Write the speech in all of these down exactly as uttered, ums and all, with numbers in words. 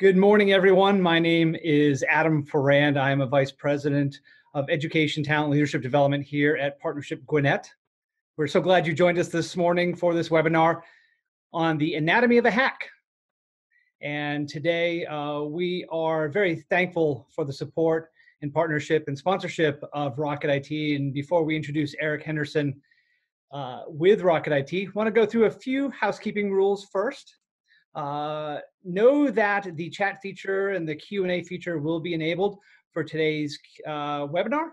Good morning, everyone. My name is Adam Ferrand. I am a Vice President of Education, Talent, and Leadership Development here at Partnership Gwinnett. We're so glad you joined us this morning for this webinar on the anatomy of a hack. And today uh, we are very thankful for the support and partnership and sponsorship of Rocket I T. And before we introduce Eric Henderson uh, with Rocket I T, I want to go through a few housekeeping rules first. Uh, know that the chat feature and the Q and A feature will be enabled for today's uh, webinar,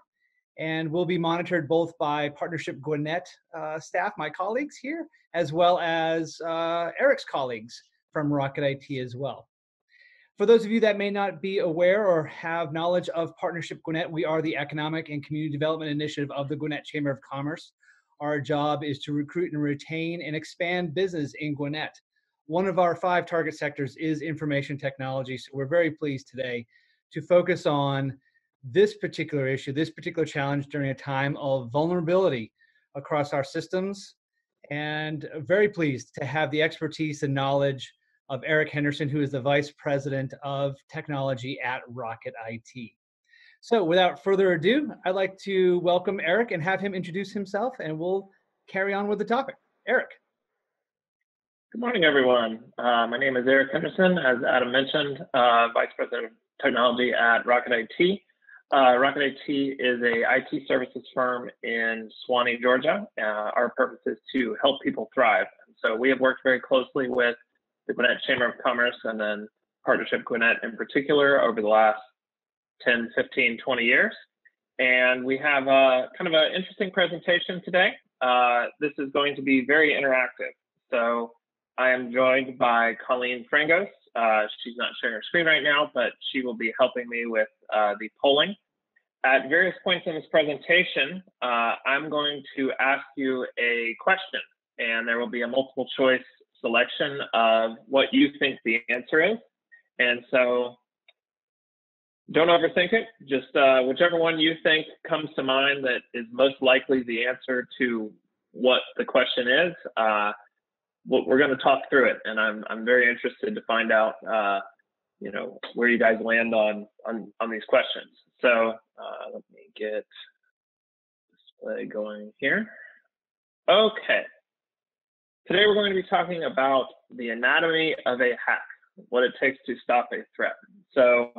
and will be monitored both by Partnership Gwinnett uh, staff, my colleagues here, as well as uh, Eric's colleagues from Rocket I T as well. For those of you that may not be aware or have knowledge of Partnership Gwinnett, we are the Economic and Community Development Initiative of the Gwinnett Chamber of Commerce. Our job is to recruit and retain and expand business in Gwinnett. One of our five target sectors is information technology, so we're very pleased today to focus on this particular issue, this particular challenge during a time of vulnerability across our systems, and very pleased to have the expertise and knowledge of Eric Henderson, who is the Vice President of Technology at Rocket I T. So without further ado, I'd like to welcome Eric and have him introduce himself, and we'll carry on with the topic. Eric. Good morning, everyone. Uh, my name is Eric Henderson, as Adam mentioned, uh, Vice President of Technology at Rocket I T. Uh, Rocket I T is a I T services firm in Suwanee, Georgia. Uh, our purpose is to help people thrive. And so we have worked very closely with the Gwinnett Chamber of Commerce and then Partnership Gwinnett in particular over the last ten, fifteen, twenty years. And we have a kind of an interesting presentation today. Uh, this is going to be very interactive. So I am joined by Colleen Frangos. Uh, she's not sharing her screen right now, but she will be helping me with uh, the polling. At various points in this presentation, uh, I'm going to ask you a question, and there will be a multiple choice selection of what you think the answer is. And so don't overthink it. Just uh, whichever one you think comes to mind that is most likely the answer to what the question is, uh, we're going to talk through it, and I'm I'm very interested to find out, uh, you know, where you guys land on on, on these questions. So uh, let me get display going here. Okay, today we're going to be talking about the anatomy of a hack, what it takes to stop a threat. So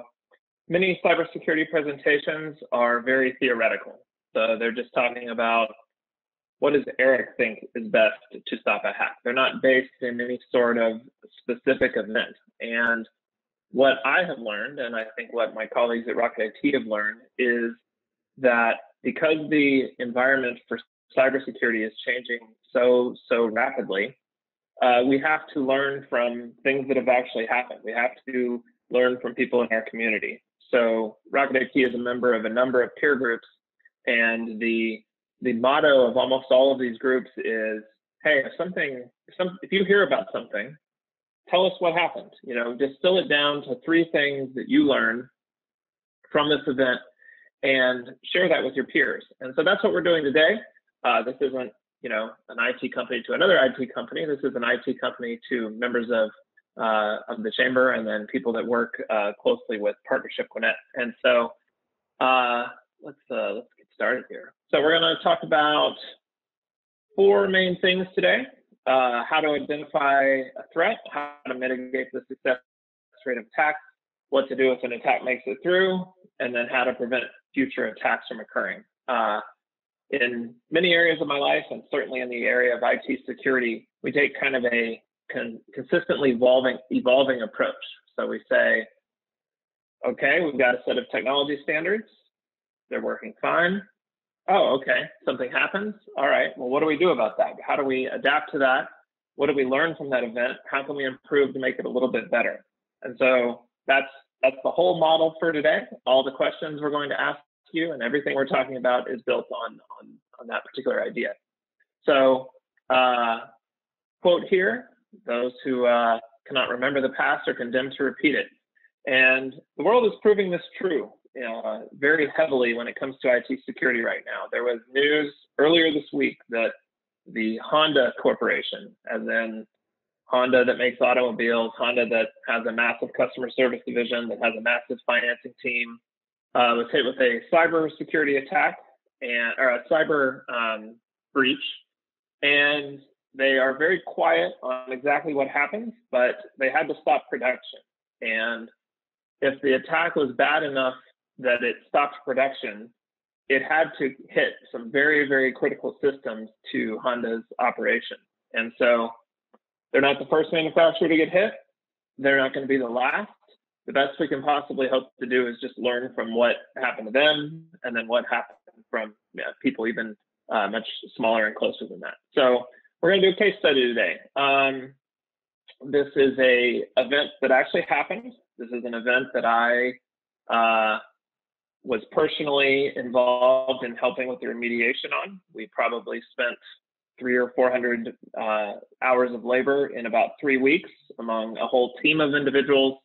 many cybersecurity presentations are very theoretical. So they're just talking about, what does Eric think is best to stop a hack? They're not based in any sort of specific event. And what I have learned, and I think what my colleagues at Rocket I T have learned, is that because the environment for cybersecurity is changing so, so rapidly, uh, we have to learn from things that have actually happened. We have to learn from people in our community. So Rocket I T is a member of a number of peer groups, and the The motto of almost all of these groups is, hey, if something, some, if you hear about something, tell us what happened. You know, distill it down to three things that you learned from this event and share that with your peers. And so that's what we're doing today. Uh, this isn't, you know, an I T company to another I T company. This is an I T company to members of, uh, of the chamber and then people that work uh, closely with Partnership Gwinnett. And so uh, let's, uh, let's get started here. So we're going to talk about four main things today: uh, how to identify a threat, how to mitigate the success rate of attacks, what to do if an attack makes it through, and then how to prevent future attacks from occurring. Uh, in many areas of my life, and certainly in the area of I T security, we take kind of a con consistently evolving, evolving approach. So we say, okay, we've got a set of technology standards; they're working fine. Oh, okay, something happens. All right, well, what do we do about that? How do we adapt to that? What do we learn from that event? How can we improve to make it a little bit better? And so that's that's the whole model for today. All the questions we're going to ask you and everything we're talking about is built on, on, on that particular idea. So uh, quote here, those who uh, cannot remember the past are condemned to repeat it. And the world is proving this true. Uh, very heavily when it comes to I T security right now. There was news earlier this week that the Honda Corporation, as in Honda that makes automobiles, Honda that has a massive customer service division, that has a massive financing team, uh, was hit with a cyber security attack and or a cyber um, breach. And they are very quiet on exactly what happened, but they had to stop production. And if the attack was bad enough that it stopped production, it had to hit some very, very critical systems to Honda's operation. And so they're not the first manufacturer to get hit. They're not going to be the last. The best we can possibly hope to do is just learn from what happened to them and then what happened from yeah, people even uh, much smaller and closer than that. So we're going to do a case study today. Um, this is a event that actually happened. This is an event that I uh, was personally involved in helping with the remediation on. We probably spent three or four hundred uh, hours of labor in about three weeks among a whole team of individuals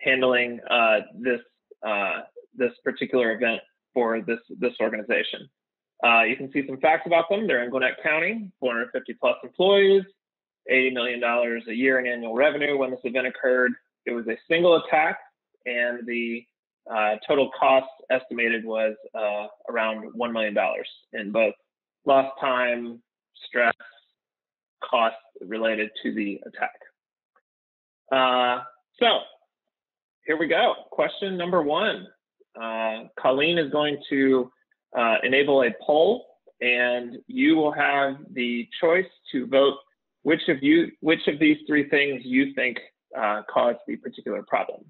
handling uh, this uh, this particular event for this this organization. Uh, you can see some facts about them. They're in Gwinnett County, four hundred fifty plus employees, eighty million dollars a year in annual revenue when this event occurred. It was a single attack, and the uh, total cost estimated was uh, around one million dollars in both lost time, stress, cost related to the attack. Uh, so here we go. Question number one. Uh, Colleen is going to Uh, enable a poll, and you will have the choice to vote which of you, which of these three things you think uh, caused the particular problem.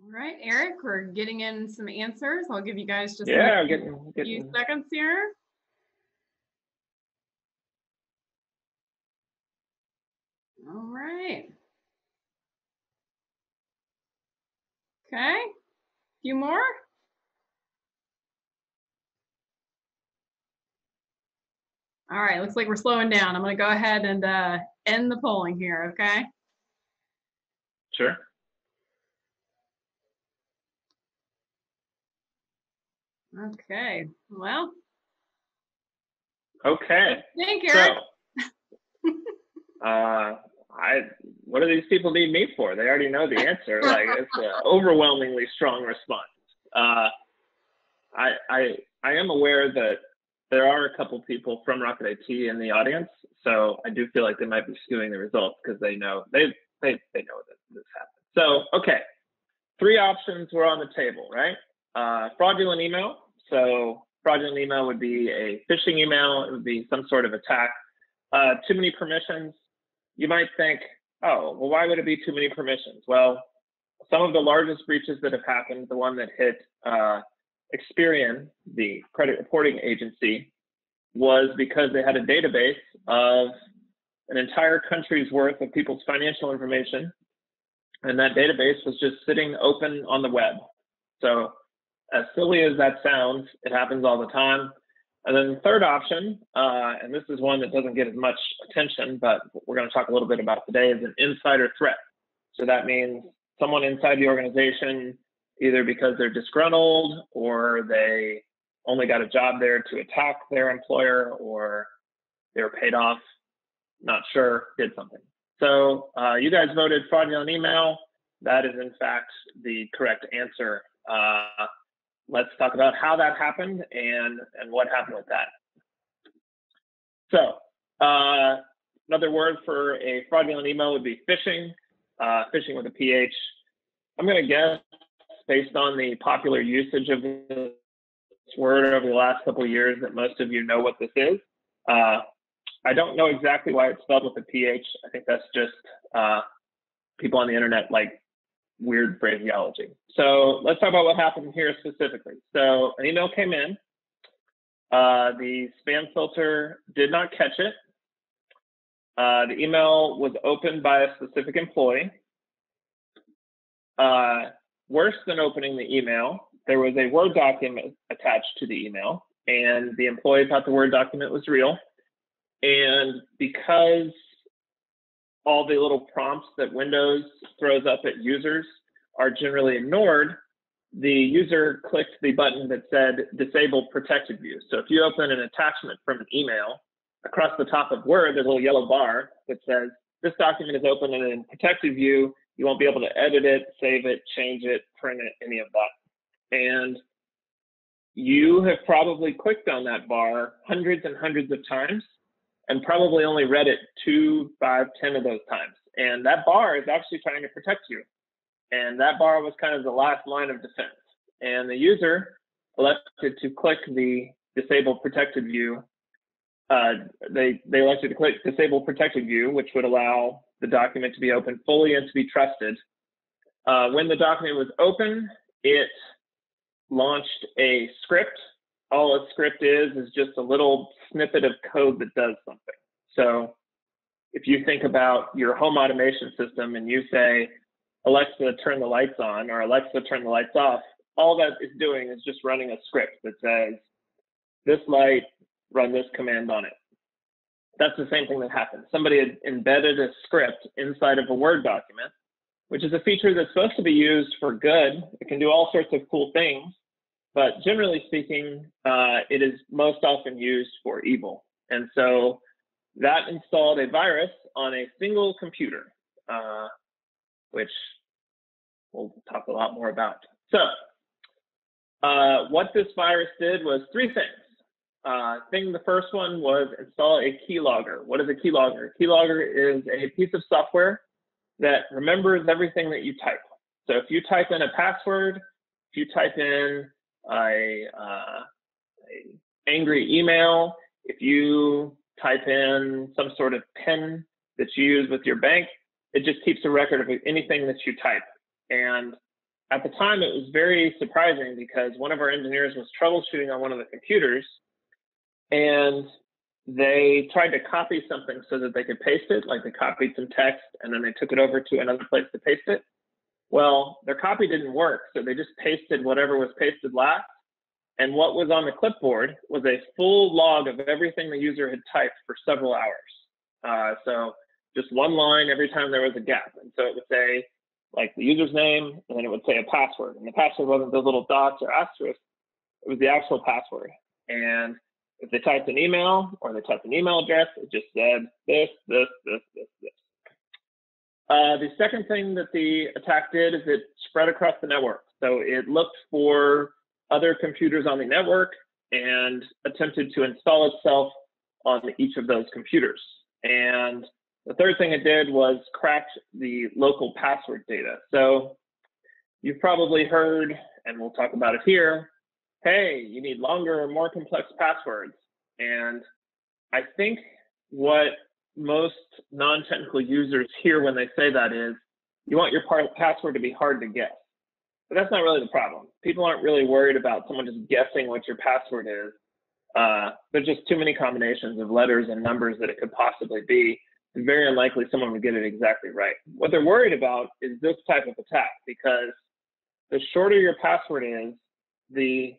All right, Eric, we're getting in some answers. I'll give you guys just yeah, a getting, getting. few seconds here. All right. Okay, a few more. All right, looks like we're slowing down. I'm gonna go ahead and uh, end the polling here, okay? Sure. Okay, well. Okay. Thank you, Eric. So, uh, I, what do these people need me for? They already know the answer. Like, it's an overwhelmingly strong response. Uh, I, I, I am aware that there are a couple people from Rocket I T in the audience, so I do feel like they might be skewing the results because they know they, they, they know that this happened. So, okay, three options were on the table, right? Uh, fraudulent email. So fraudulent email would be a phishing email. It would be some sort of attack. Uh, too many permissions. You might think, oh, well, why would it be too many permissions? Well, some of the largest breaches that have happened, the one that hit uh, Experian, the credit reporting agency, was because they had a database of an entire country's worth of people's financial information, and that database was just sitting open on the web. So as silly as that sounds, it happens all the time. And then the third option, uh, and this is one that doesn't get as much attention, but we're going to talk a little bit about today, is an insider threat. So that means someone inside the organization, either because they're disgruntled or they only got a job there to attack their employer, or they were paid off, not sure, did something. So uh, you guys voted fraudulent email. That is, in fact, the correct answer. Uh, Let's talk about how that happened and, and what happened with that. So uh, another word for a fraudulent email would be phishing, uh, phishing with a P H. I'm going to guess, based on the popular usage of this word over the last couple of years, that most of you know what this is. Uh, I don't know exactly why it's spelled with a P H. I think that's just uh, people on the internet like weird phraseology. So let's talk about what happened here specifically. So an email came in. Uh, the spam filter did not catch it. Uh, the email was opened by a specific employee. Uh, worse than opening the email, there was a Word document attached to the email, and the employee thought the Word document was real. And because all the little prompts that Windows throws up at users are generally ignored, the user clicked the button that said disable protected view. So if you open an attachment from an email, across the top of Word, there's a little yellow bar that says this document is open and in protected view. You won't be able to edit it, save it, change it, print it, any of that. And you have probably clicked on that bar hundreds and hundreds of times and probably only read it two, five, ten of those times. And that bar is actually trying to protect you. And that bar was kind of the last line of defense. And the user elected to click the disable protected view. Uh, they, they elected to click disable protected view, which would allow the document to be open fully and to be trusted. Uh, when the document was open, it launched a script. All a script is, is just a little snippet of code that does something. So if you think about your home automation system and you say, Alexa, turn the lights on, or Alexa, turn the lights off, all that is doing is just running a script that says, this light, run this command on it. That's the same thing that happened. Somebody had embedded a script inside of a Word document, which is a feature that's supposed to be used for good. It can do all sorts of cool things, but generally speaking, uh, it is most often used for evil. And so that installed a virus on a single computer, uh, which we'll talk a lot more about. So uh, what this virus did was three things. Uh, thing, the first one was install a keylogger. What is a keylogger? A keylogger is a piece of software that remembers everything that you type. So if you type in a password, if you type in a, uh, a angry email, if you type in some sort of PIN that you use with your bank, it just keeps a record of anything that you type. And at the time, it was very surprising because one of our engineers was troubleshooting on one of the computers, and they tried to copy something so that they could paste it, like they copied some text, and then they took it over to another place to paste it. Well, their copy didn't work, so they just pasted whatever was pasted last. And what was on the clipboard was a full log of everything the user had typed for several hours. Uh, so just one line every time there was a gap. And so it would say, like, the user's name, and then it would say a password. And the password wasn't those little dots or asterisks. It was the actual password. And if they typed an email or they typed an email address, it just said this, this, this, this, this. Uh, the second thing that the attack did is it spread across the network. So it looked for other computers on the network and attempted to install itself on each of those computers. And the third thing it did was crack the local password data. So you've probably heard, and we'll talk about it here, hey, you need longer or more complex passwords. And I think what most non-technical users hear when they say that is, you want your password to be hard to guess. But that's not really the problem. People aren't really worried about someone just guessing what your password is. Uh, there's just too many combinations of letters and numbers that it could possibly be. It's very unlikely someone would get it exactly right. What they're worried about is this type of attack, because the shorter your password is, the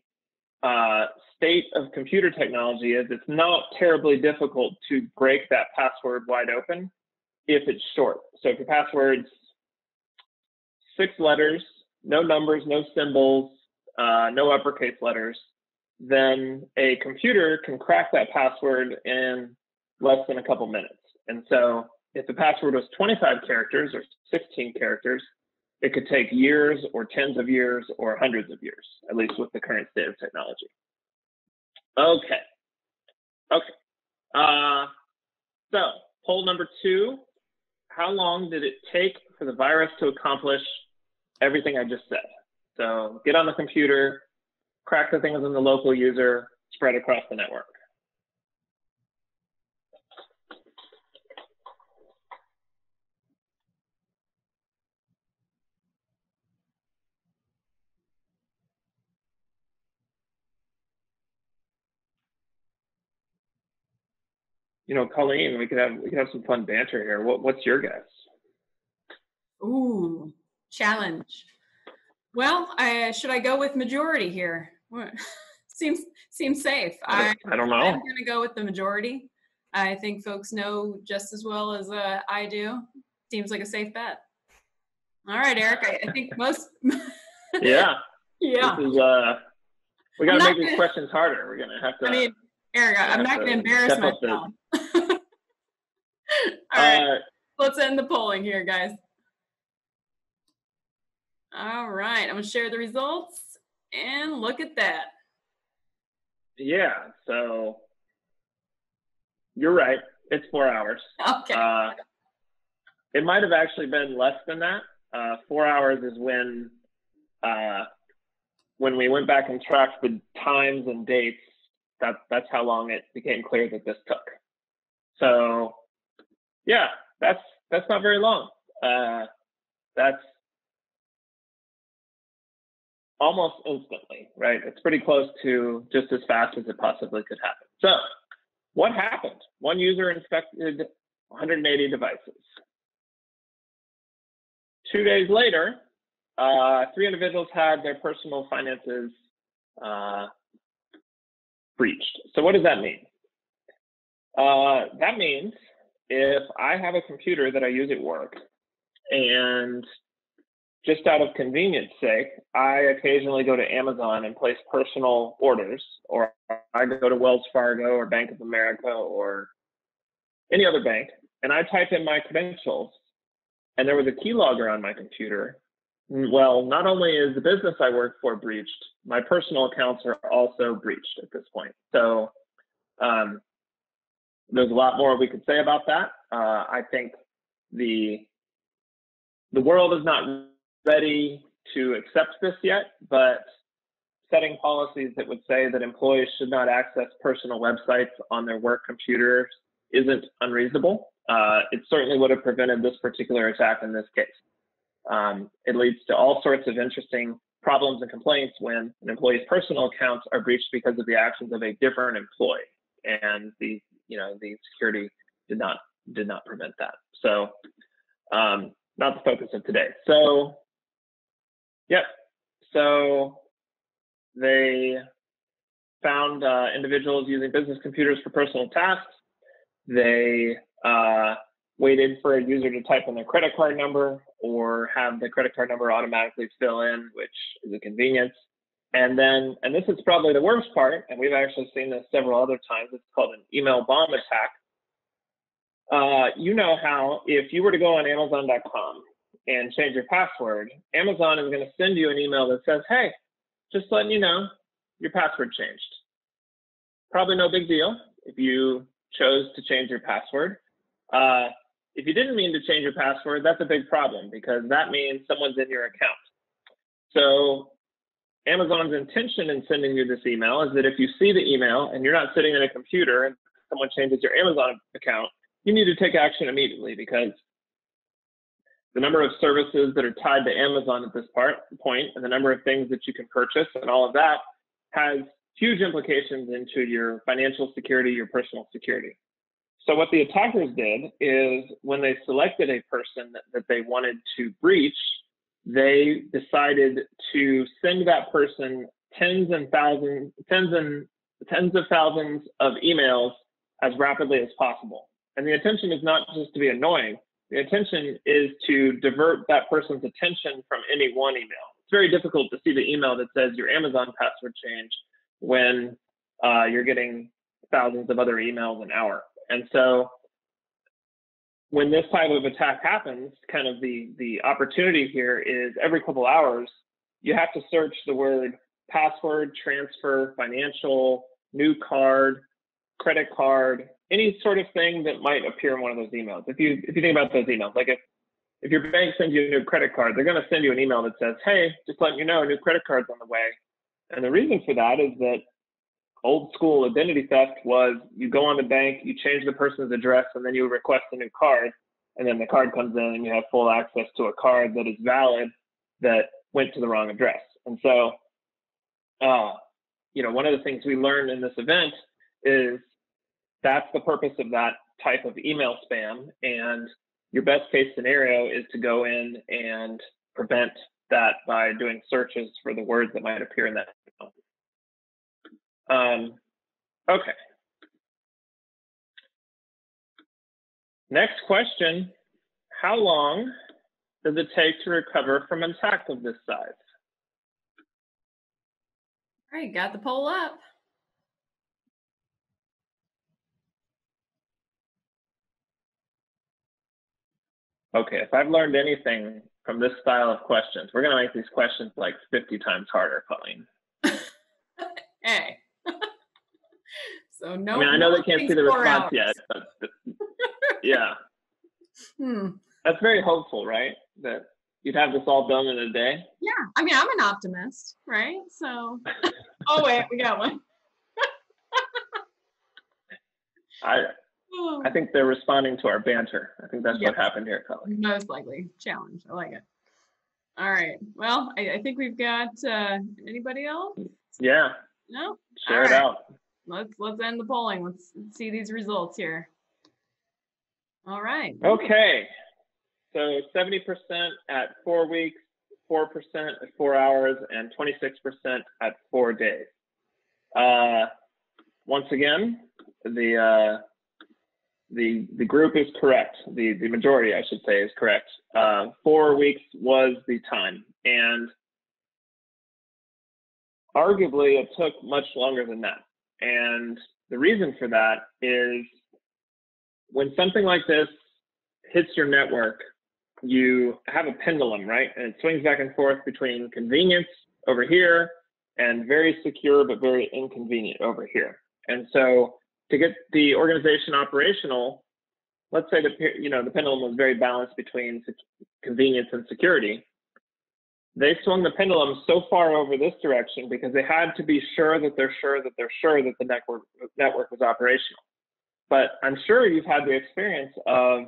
Uh, state of computer technology is it's not terribly difficult to break that password wide open if it's short. So if your password's six letters, no numbers, no symbols, uh, no uppercase letters, then a computer can crack that password in less than a couple minutes. And so if the password was twenty-five characters or sixteen characters, it could take years or tens of years or hundreds of years, at least with the current state of technology. Okay. Okay. Uh, so poll number two, how long did it take for the virus to accomplish everything I just said? So get on the computer, crack the things in the local user, spread across the network. You know, Colleen, we could have we could have some fun banter here. What what's your guess? Ooh, challenge. Well, I, should I go with majority here? seems seems safe. I, I don't know. I'm going to go with the majority. I think folks know just as well as uh, I do. Seems like a safe bet. All right, Eric. I, I think most. Yeah. Yeah. This is, uh, we got to make gonna, these questions harder. We're going to have to. I mean, Eric, I'm not going to embarrass myself. All right. Uh, Let's end the polling here, guys. All right. I'm going to share the results and look at that. Yeah. So you're right. It's four hours. Okay. Uh, it might have actually been less than that. Uh, four hours is when uh, when we went back and tracked the times and dates. That that's how long it became clear that this took. So yeah, that's that's not very long. Uh, that's almost instantly, right? It's pretty close to just as fast as it possibly could happen. So what happened? One user inspected one hundred eighty devices. Two days later, uh, three individuals had their personal finances uh, breached. So what does that mean? Uh, that means if I have a computer that I use at work, and just out of convenience sake, I occasionally go to Amazon and place personal orders, or I go to Wells Fargo or Bank of America or any other bank, and I type in my credentials, and there was a keylogger on my computer. Well, not only is the business I work for breached, my personal accounts are also breached at this point. So um, there's a lot more we could say about that. Uh, I think the the world is not ready to accept this yet, but setting policies that would say that employees should not access personal websites on their work computers isn't unreasonable. Uh, it certainly would have prevented this particular attack in this case. Um, it leads to all sorts of interesting problems and complaints when an employee's personal accounts are breached because of the actions of a different employee, and the you know the security did not did not prevent that. So um, not the focus of today. So yep. So they found uh, individuals using business computers for personal tasks. They uh, waited for a user to type in their credit card number or have the credit card number automatically fill in, which is a convenience. And then, and this is probably the worst part, and we've actually seen this several other times, it's called an email bomb attack. Uh, you know how if you were to go on Amazon dot com and change your password, Amazon is going to send you an email that says, hey, just letting you know, your password changed. Probably no big deal if you chose to change your password. Uh, if you didn't mean to change your password, that's a big problem because that means someone's in your account. So Amazon's intention in sending you this email is that if you see the email and you're not sitting at a computer and someone changes your Amazon account, you need to take action immediately because the number of services that are tied to Amazon at this part, point and the number of things that you can purchase and all of that has huge implications into your financial security, your personal security. So what the attackers did is when they selected a person that, that they wanted to breach, they decided to send that person tens and thousands, tens and tens of thousands of emails as rapidly as possible. And the intention is not just to be annoying. The intention is to divert that person's attention from any one email. It's very difficult to see the email that says your Amazon password changed when uh, you're getting thousands of other emails an hour. And so when this type of attack happens, kind of the, the opportunity here is every couple hours, you have to search the word password, transfer, financial, new card, credit card, any sort of thing that might appear in one of those emails. If you if you think about those emails, like if, if your bank sends you a new credit card, they're gonna send you an email that says, hey, just letting you know, a new credit card's on the way. And the reason for that is that old school identity theft was you go on the bank, you change the person's address, and then you request a new card. And then the card comes in and you have full access to a card that is valid that went to the wrong address. And so, uh, you know, one of the things we learned in this event is that's the purpose of that type of email spam. And your best case scenario is to go in and prevent that by doing searches for the words that might appear in that email. Um, okay. Next question, how long does it take to recover from an attack of this size? All right, got the poll up. Okay, if I've learned anything from this style of questions, we're going to make these questions like fifty times harder, Colleen. Hey. So no. I mean, I know they can't see the response yet. But yeah. Hmm. That's very hopeful, right? That you'd have this all done in a day. Yeah, I mean, I'm an optimist, right? So. Oh wait, we got one. I. I think they're responding to our banter. I think that's yep. what happened here, Colleen. Most likely. Challenge. I like it. All right. Well, I, I think we've got uh, anybody else? Yeah. No? Share All it right. out. Let's let's end the polling. Let's see these results here. All right. Okay. So seventy percent at four weeks, four percent at four hours, and twenty-six percent at four days. Uh, once again, the... Uh, The, the group is correct. The, the majority, I should say, is correct. Uh, four weeks was the time. And arguably, it took much longer than that. And the reason for that is when something like this hits your network, you have a pendulum, right? And it swings back and forth between convenience over here and very secure but very inconvenient over here. And so to get the organization operational, let's say the you know the pendulum was very balanced between convenience and security. They swung the pendulum so far over this direction because they had to be sure that they're sure that they're sure that the network network was operational. But I'm sure you've had the experience of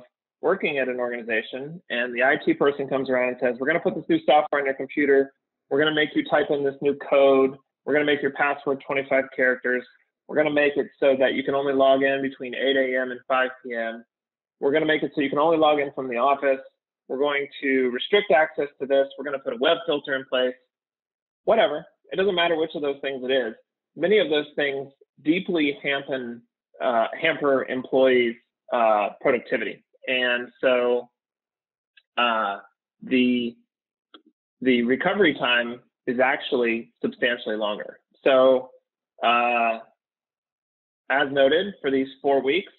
working at an organization and the I T person comes around and says, "We're going to put this new software on your computer. We're going to make you type in this new code. We're going to make your password twenty-five characters. We're going to make it so that you can only log in between eight A M and five P M We're going to make it so you can only log in from the office. We're going to restrict access to this. We're going to put a web filter in place." Whatever. It doesn't matter which of those things it is. Many of those things deeply hamper, uh, hamper employees' uh, productivity. And so uh, the, the recovery time is actually substantially longer. So uh, as noted, for these four weeks,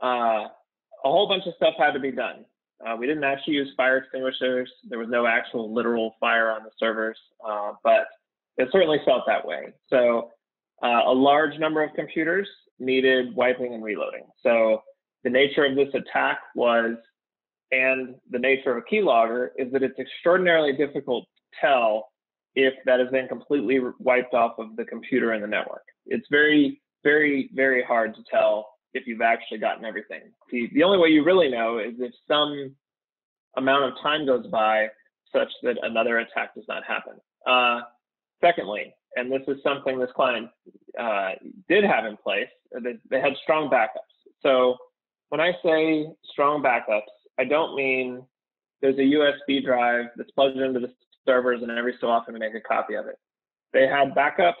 uh, a whole bunch of stuff had to be done. Uh, we didn't actually use fire extinguishers. There was no actual literal fire on the servers, uh, but it certainly felt that way. So uh, a large number of computers needed wiping and reloading. So the nature of this attack was, and the nature of a keylogger is that it's extraordinarily difficult to tell if that has been completely wiped off of the computer and the network. It's very very, very hard to tell if you've actually gotten everything. The, the only way you really know is if some amount of time goes by such that another attack does not happen. Uh, secondly, and this is something this client uh, did have in place, they, they had strong backups. So when I say strong backups, I don't mean there's a U S B drive that's plugged into the servers and every so often we make a copy of it. They had backups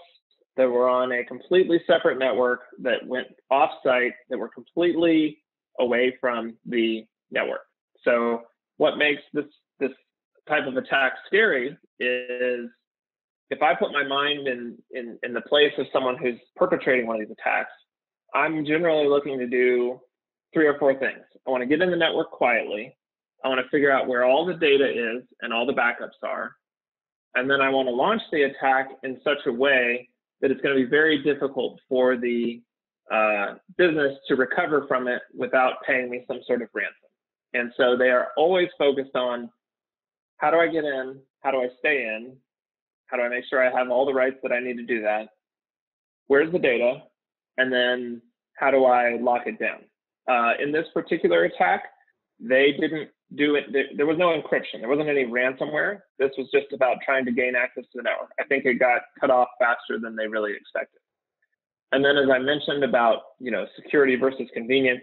that were on a completely separate network that went off-site, that were completely away from the network. So what makes this, this type of attack scary is if I put my mind in, in, in the place of someone who's perpetrating one of these attacks, I'm generally looking to do three or four things. I want to get in the network quietly. I want to figure out where all the data is and all the backups are. And then I want to launch the attack in such a way that it's going to be very difficult for the uh, business to recover from it without paying me some sort of ransom. And so they are always focused on, how do I get in? How do I stay in? How do I make sure I have all the rights that I need to do that? Where's the data? And then how do I lock it down? Uh, in this particular attack, they didn't do it. There was no encryption. There wasn't any ransomware. This was just about trying to gain access to the network. I think it got cut off faster than they really expected. And then, as I mentioned about, you know, security versus convenience,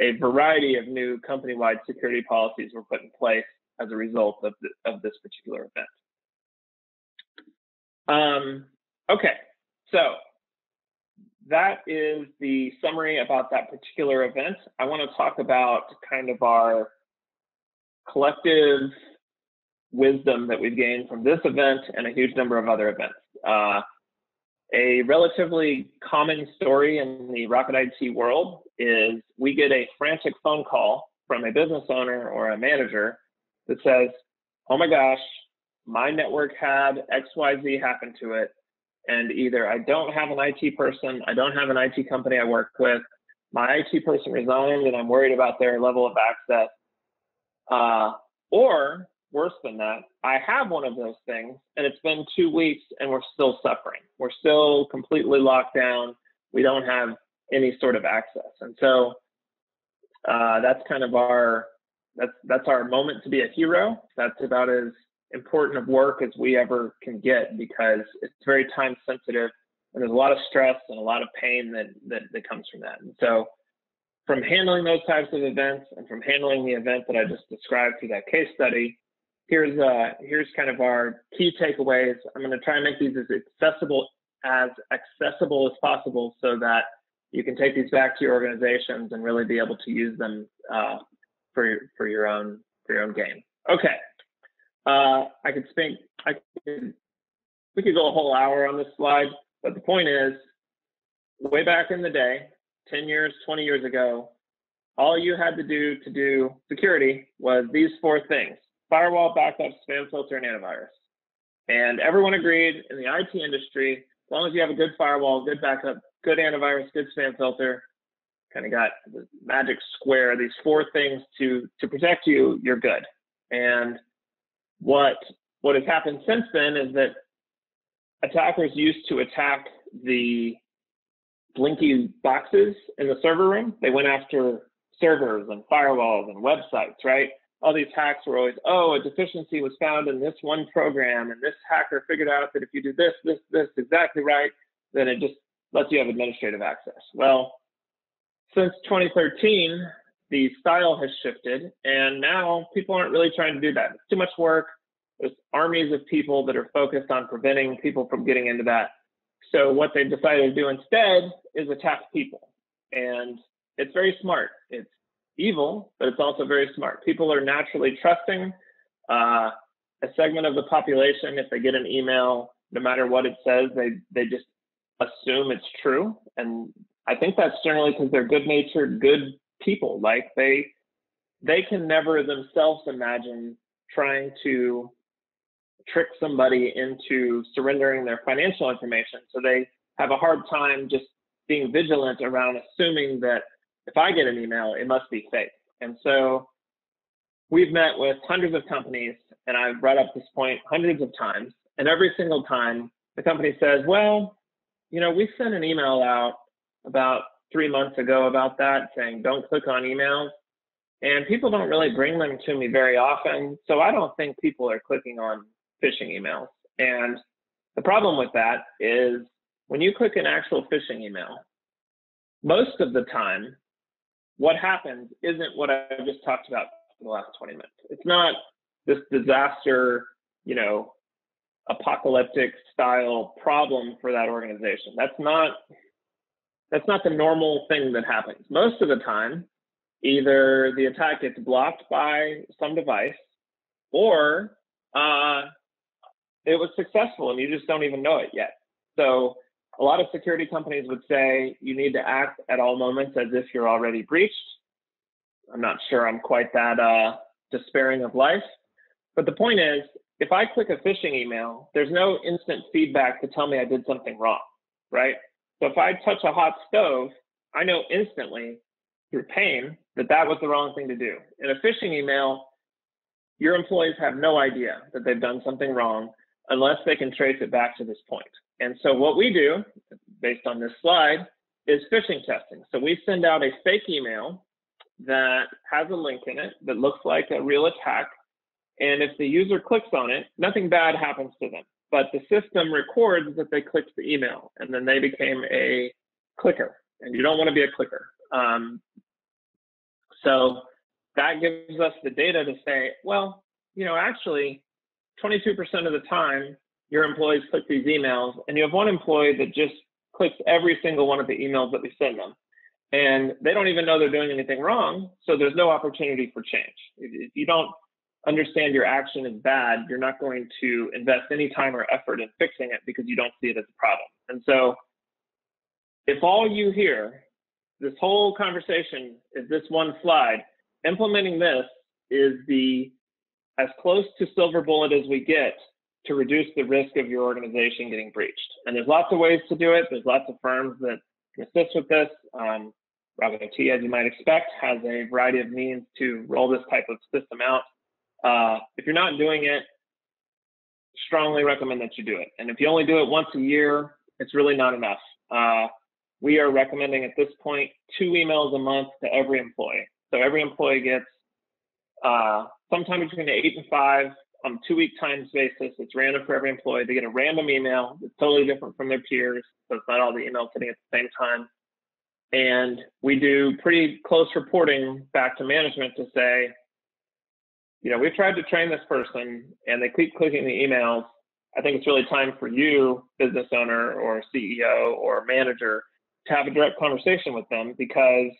a variety of new company-wide security policies were put in place as a result of, the, of this particular event. Um, okay, so that is the summary about that particular event. I want to talk about kind of our collective wisdom that we've gained from this event and a huge number of other events. Uh, A relatively common story in the Rocket I T world is we get a frantic phone call from a business owner or a manager that says, oh my gosh, my network had X Y Z happen to it. And either I don't have an I T person, I don't have an I T company I work with, my I T person resigned and I'm worried about their level of access. Uh, or worse than that, I have one of those things and it's been two weeks and we're still suffering. We're still completely locked down. We don't have any sort of access. And so uh, that's kind of our, that's, that's our moment to be a hero. That's about as important of work as we ever can get because it's very time sensitive and there's a lot of stress and a lot of pain that, that, that comes from that. And so from handling those types of events and from handling the event that I just described through that case study, here's, uh, here's kind of our key takeaways. I'm going to try and make these as accessible as accessible as possible so that you can take these back to your organizations and really be able to use them uh, for, your, for, your own, for your own game. Okay. Uh, I could spend, I could, we could go a whole hour on this slide, but the point is, way back in the day, ten years, twenty years ago, all you had to do to do security was these four things: firewall, backup, spam filter, and antivirus. And everyone agreed in the I T industry, as long as you have a good firewall, good backup, good antivirus, good spam filter, kind of got the magic square, these four things to, to protect you, you're good. And What, what has happened since then is that attackers used to attack the blinky boxes in the server room. They went after servers and firewalls and websites, right? All these hacks were always, oh, a deficiency was found in this one program, and this hacker figured out that if you do this, this, this exactly right, then it just lets you have administrative access. Well, since twenty thirteen, the style has shifted, and now people aren't really trying to do that. It's too much work. There's armies of people that are focused on preventing people from getting into that. So what they've decided to do instead is attack people. And it's very smart. It's evil, but it's also very smart. People are naturally trusting uh, a segment of the population. If they get an email, no matter what it says, they, they just assume it's true. And I think that's generally because they're good-natured, good people. Like they they can never themselves imagine trying to trick somebody into surrendering their financial information, so they have a hard time just being vigilant around assuming that if I get an email, it must be fake. And so we've met with hundreds of companies, and I've brought up this point hundreds of times, and every single time the company says, well, you know, we sent an email out about three months ago about that, saying don't click on emails, and people don't really bring them to me very often, so I don't think people are clicking on phishing emails. And the problem with that is when you click an actual phishing email, most of the time what happens isn't what I just talked about for the last twenty minutes. It's not this disaster, you know, apocalyptic style problem for that organization. That's not That's not the normal thing that happens. Most of the time, either the attack gets blocked by some device, or uh, it was successful and you just don't even know it yet. So a lot of security companies would say you need to act at all moments as if you're already breached. I'm not sure I'm quite that uh, despairing of life. But the point is, if I click a phishing email, there's no instant feedback to tell me I did something wrong, right? So if I touch a hot stove, I know instantly through pain that that was the wrong thing to do. In a phishing email, your employees have no idea that they've done something wrong unless they can trace it back to this point. And so what we do, based on this slide, is phishing testing. So we send out a fake email that has a link in it that looks like a real attack. And if the user clicks on it, nothing bad happens to them. But the system records that they clicked the email, and then they became a clicker, and you don't want to be a clicker. Um, so that gives us the data to say, well, you know, actually twenty-two percent of the time your employees click these emails, and you have one employee that just clicks every single one of the emails that we send them, and they don't even know they're doing anything wrong, so there's no opportunity for change. If you don't understand your action is bad, you're not going to invest any time or effort in fixing it because you don't see it as a problem. And so if all you hear, this whole conversation is this one slide, implementing this is the as close to silver bullet as we get to reduce the risk of your organization getting breached. And there's lots of ways to do it. There's lots of firms that can assist with this. Um, Rocket I T, as you might expect, has a variety of means to roll this type of system out. Uh, if you're not doing it, strongly recommend that you do it. And if you only do it once a year, it's really not enough. Uh, we are recommending at this point two emails a month to every employee. So every employee gets uh, sometime between eight and five on a two-week time basis. It's random for every employee. They get a random email that's totally different from their peers, so it's not all the emails sitting at the same time. And we do pretty close reporting back to management to say, you know, we've tried to train this person and they keep clicking the emails. I think it's really time for you, business owner or C E O or manager, to have a direct conversation with them, because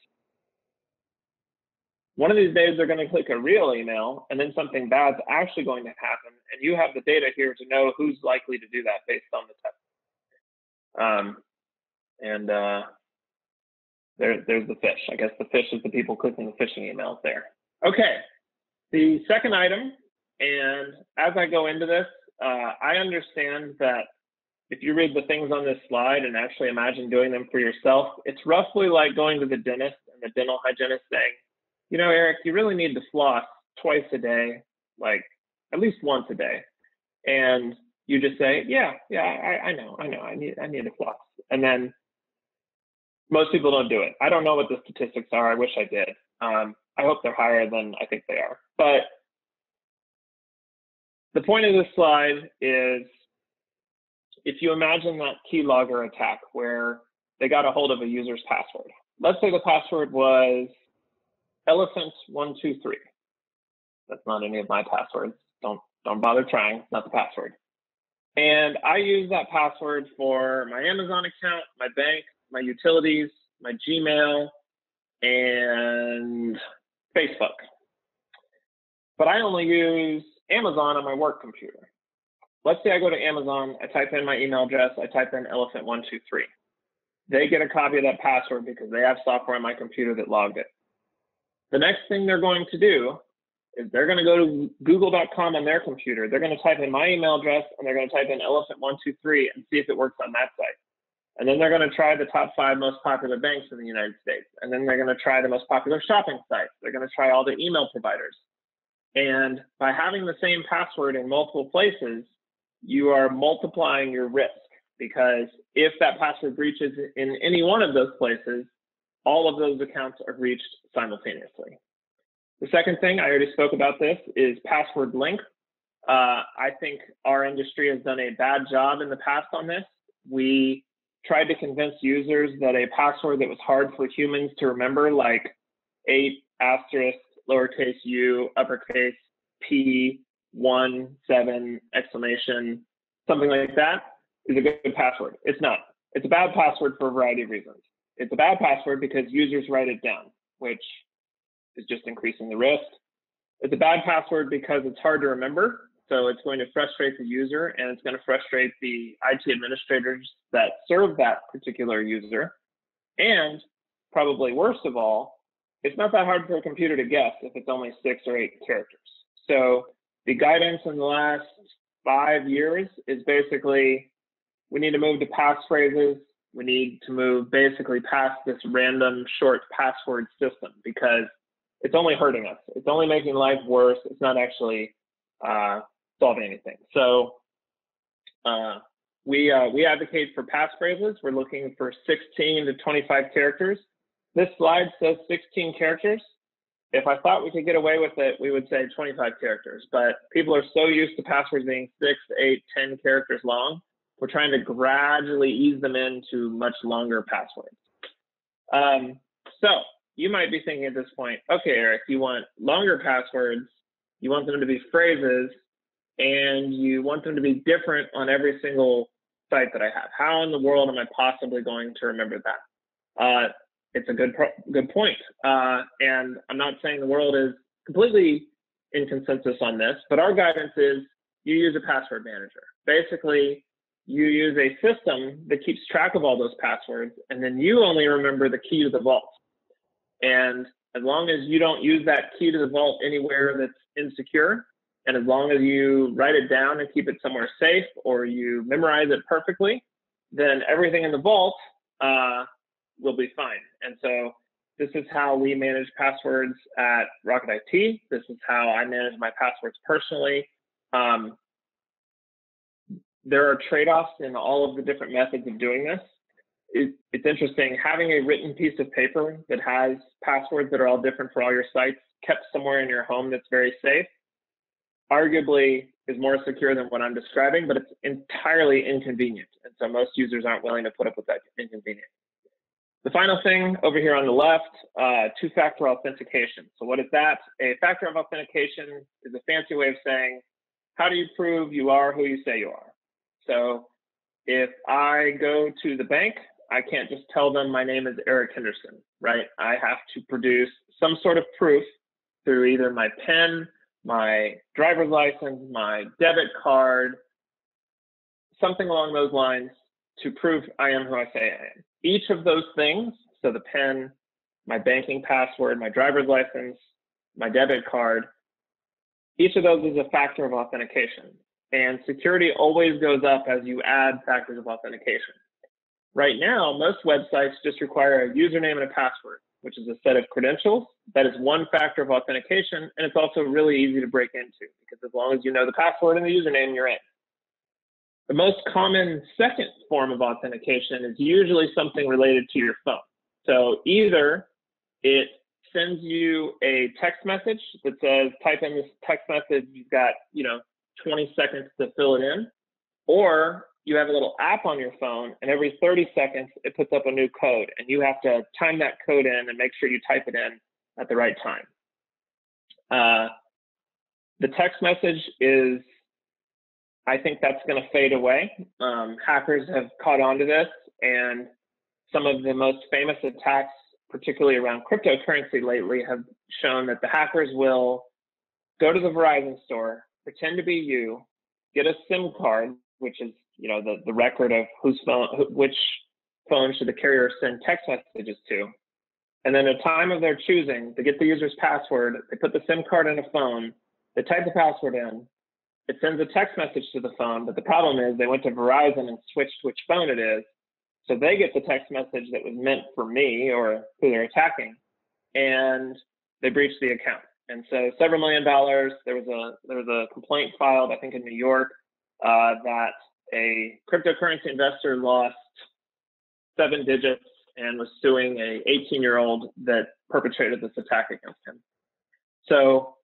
one of these days they're going to click a real email and then something bad's actually going to happen. And you have the data here to know who's likely to do that based on the test. Um, and uh, there, there's the fish. I guess the fish is the people clicking the phishing emails there. Okay. The second item, and as I go into this, uh, I understand that if you read the things on this slide and actually imagine doing them for yourself, it's roughly like going to the dentist and the dental hygienist saying, you know, Eric, you really need to floss twice a day, like at least once a day. And you just say, yeah, yeah, I, I know, I know, I need, I need to floss. And then most people don't do it. I don't know what the statistics are. I wish I did. Um, I hope they're higher than I think they are. But the point of this slide is, if you imagine that keylogger attack where they got a hold of a user's password. Let's say the password was elephant one two three. That's not any of my passwords. Don't, don't bother trying. It's not the password. And I use that password for my Amazon account, my bank, my utilities, my Gmail, and Facebook. But I only use Amazon on my work computer. Let's say I go to Amazon, I type in my email address, I type in elephant one two three. They get a copy of that password because they have software on my computer that logged it. The next thing they're going to do is they're going to go to google dot com on their computer. They're going to type in my email address and they're going to type in elephant one two three and see if it works on that site. And then they're going to try the top five most popular banks in the United States. And then they're going to try the most popular shopping sites. They're going to try all the email providers. And by having the same password in multiple places, you are multiplying your risk, because if that password breaches in any one of those places, all of those accounts are breached simultaneously. The second thing, I already spoke about this, is password length. Uh, I think our industry has done a bad job in the past on this. We tried to convince users that a password that was hard for humans to remember, like eight asterisk, lowercase u, uppercase p, one, seven, exclamation, something like that, is a good password. It's not. It's a bad password for a variety of reasons. It's a bad password because users write it down, which is just increasing the risk. It's a bad password because it's hard to remember. So it's going to frustrate the user, and it's going to frustrate the I T administrators that serve that particular user. And probably worst of all, it's not that hard for a computer to guess if it's only six or eight characters. So the guidance in the last five years is basically, we need to move to passphrases. We need to move basically past this random short password system, because it's only hurting us. It's only making life worse. It's not actually uh, solving anything. So uh, we, uh, we advocate for passphrases. We're looking for sixteen to twenty-five characters. This slide says sixteen characters. If I thought we could get away with it, we would say twenty-five characters, but people are so used to passwords being six, eight, ten characters long. We're trying to gradually ease them into much longer passwords. Um, so you might be thinking at this point, okay, Eric, you want longer passwords, you want them to be phrases, and you want them to be different on every single site that I have. How in the world am I possibly going to remember that? Uh, It's a good, good point. Uh, and I'm not saying the world is completely in consensus on this, but our guidance is you use a password manager. Basically, you use a system that keeps track of all those passwords, and then you only remember the key to the vault. And as long as you don't use that key to the vault anywhere that's insecure, and as long as you write it down and keep it somewhere safe, or you memorize it perfectly, then everything in the vault uh, will be fine. And so this is how we manage passwords at Rocket I T. This is how I manage my passwords personally. Um, there are trade-offs in all of the different methods of doing this. It, it's interesting, having a written piece of paper that has passwords that are all different for all your sites kept somewhere in your home that's very safe, arguably is more secure than what I'm describing, but it's entirely inconvenient. And so most users aren't willing to put up with that inconvenience. The final thing over here on the left, uh, two-factor authentication. So what is that? A factor of authentication is a fancy way of saying, how do you prove you are who you say you are? So if I go to the bank, I can't just tell them my name is Eric Henderson, right? I have to produce some sort of proof through either my PIN, my driver's license, my debit card, something along those lines to prove I am who I say I am. Each of those things, so the PIN, my banking password, my driver's license, my debit card, each of those is a factor of authentication. And security always goes up as you add factors of authentication. Right now, most websites just require a username and a password, which is a set of credentials. That is one factor of authentication, and it's also really easy to break into because as long as you know the password and the username, you're in. The most common second form of authentication is usually something related to your phone. So either it sends you a text message that says, type in this text message, you've got, you know, twenty seconds to fill it in, or you have a little app on your phone and every thirty seconds it puts up a new code and you have to time that code in and make sure you type it in at the right time. Uh, the text message is, I think that's going to fade away. Um, hackers have caught on to this, and some of the most famous attacks, particularly around cryptocurrency lately, have shown that the hackers will go to the Verizon store, pretend to be you, get a SIM card, which is, you know, the, the record of whose phone, which phone should the carrier send text messages to. And then at a time of their choosing, they get the user's password, they put the SIM card in a phone, they type the password in, it sends a text message to the phone, but the problem is they went to Verizon and switched which phone it is. So they get the text message that was meant for me or who they're attacking, and they breach the account. And so several million dollars, there was a there was a complaint filed, I think in New York, uh, that a cryptocurrency investor lost seven digits and was suing an eighteen-year-old that perpetrated this attack against him. So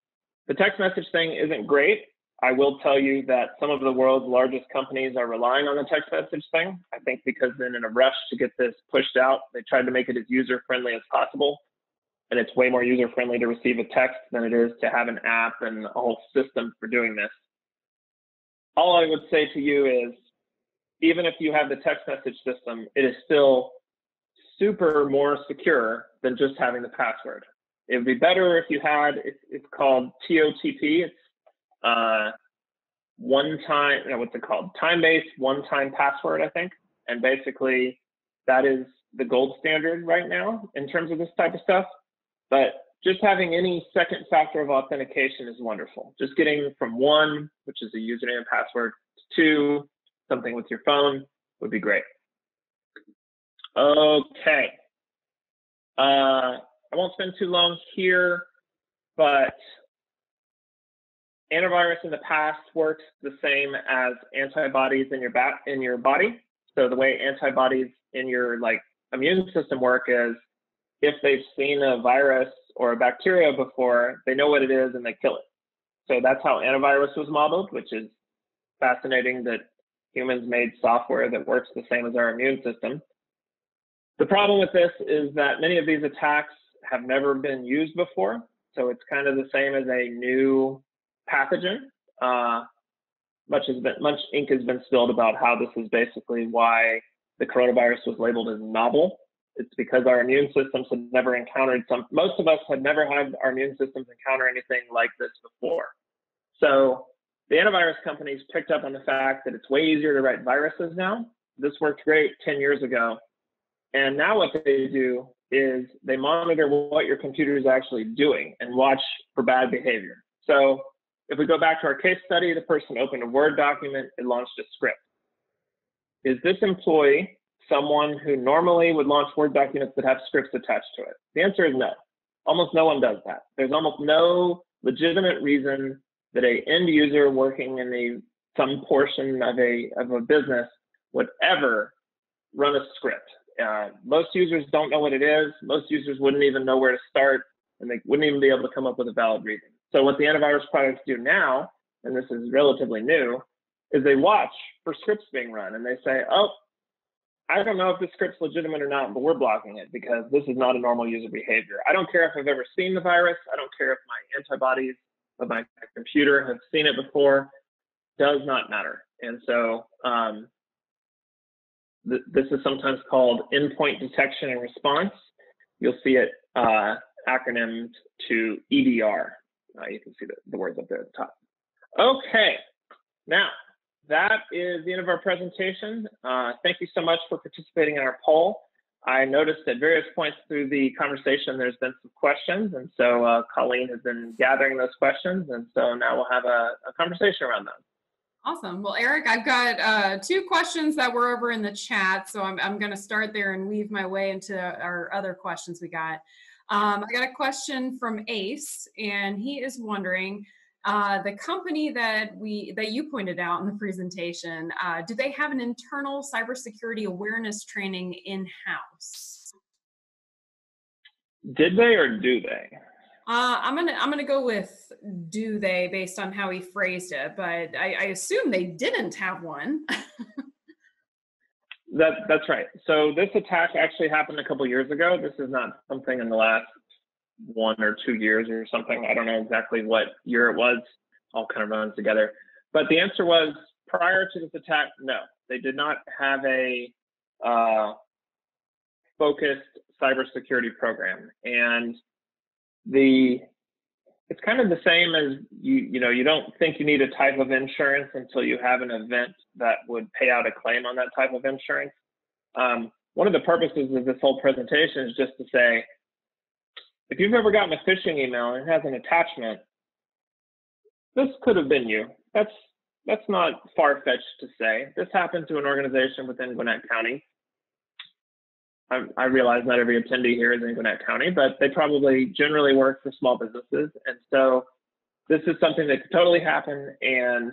the text message thing isn't great. I will tell you that some of the world's largest companies are relying on the text message thing, I think because then in a rush to get this pushed out, they tried to make it as user-friendly as possible. And it's way more user-friendly to receive a text than it is to have an app and a whole system for doing this. All I would say to you is, even if you have the text message system, it is still super more secure than just having the password. It would be better if you had, it's, it's called T O T P, it's uh, one time, you know, what's it called? Time-based one-time password, I think. And basically that is the gold standard right now in terms of this type of stuff. But just having any second factor of authentication is wonderful. Just getting from one, which is a username and password, to two, something with your phone would be great. Okay. Uh, I won't spend too long here, but antivirus in the past works the same as antibodies in your, bat in your body. So the way antibodies in your like immune system work is, if they've seen a virus or a bacteria before, they know what it is and they kill it. So that's how antivirus was modeled, which is fascinating that humans made software that works the same as our immune system. The problem with this is that many of these attacks have never been used before. So it's kind of the same as a new pathogen. Uh, much, has been, much ink has been spilled about how this is basically why the coronavirus was labeled as novel. It's because our immune systems had never encountered some, most of us had never had our immune systems encounter anything like this before. So the antivirus companies picked up on the fact that it's way easier to write viruses now. This worked great ten years ago. And now what they do is they monitor what your computer is actually doing and watch for bad behavior. So if we go back to our case study, the person opened a Word document and launched a script. Is this employee someone who normally would launch Word documents that have scripts attached to it? The answer is no. Almost no one does that. There's almost no legitimate reason that an end user working in a, some portion of a, of a business would ever run a script. Uh, most users don't know what it is. Most users wouldn't even know where to start, and they wouldn't even be able to come up with a valid reason. So what the antivirus products do now, and this is relatively new, is they watch for scripts being run, and they say, oh, I don't know if this script's legitimate or not, but we're blocking it because this is not a normal user behavior. I don't care if I've ever seen the virus. I don't care if my antibodies of my computer have seen it before. It does not matter. And so um, th this is sometimes called endpoint detection and response. You'll see it uh, acronymed to E D R. Uh, you can see the, the words up there at the top. Okay, now that is the end of our presentation. Uh, thank you so much for participating in our poll. I noticed at various points through the conversation there's been some questions, and so uh, Colleen has been gathering those questions, and so now we'll have a, a conversation around them. Awesome. Well, Eric, I've got uh, two questions that were over in the chat, so I'm, I'm going to start there and weave my way into our other questions we got. Um, I got a question from Ace, and he is wondering, uh, the company that we that you pointed out in the presentation, uh, do they have an internal cybersecurity awareness training in-house? Did they or do they? Uh, I'm gonna I'm gonna go with do they based on how he phrased it, but I, I assume they didn't have one. That, that's right. So this attack actually happened a couple years ago. This is not something in the last one or two years or something. I don't know exactly what year it was. All kind of runs together. But the answer was, prior to this attack, no. They did not have a uh, focused cybersecurity program. And the it's kind of the same as, you, you know, you don't think you need a type of insurance until you have an event that would pay out a claim on that type of insurance. Um, one of the purposes of this whole presentation is just to say, if you've ever gotten a phishing email and it has an attachment, this could have been you. That's, that's not far-fetched to say. This happened to an organization within Gwinnett County. I, I realize not every attendee here is in Gwinnett County, but they probably generally work for small businesses. And so this is something that could totally happen. And